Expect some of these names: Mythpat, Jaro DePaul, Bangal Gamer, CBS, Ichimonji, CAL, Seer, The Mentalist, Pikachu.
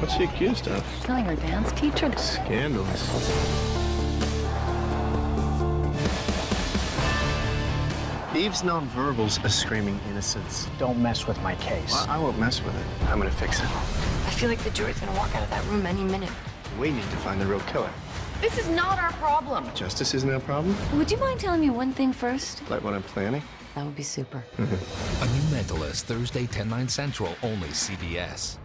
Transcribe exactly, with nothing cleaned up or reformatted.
What's she accused of? Killing her dance teacher. Scandalous. Eve's nonverbals are screaming innocence. Don't mess with my case. Well, I won't mess with it. I'm gonna fix it. I feel like the jury's gonna walk out of that room any minute. We need to find the real killer. This is not our problem. Justice isn't our problem? Would you mind telling me one thing first? Like what I'm planning? That would be super. A New Mentalist, Thursday, ten nine Central, only C B S.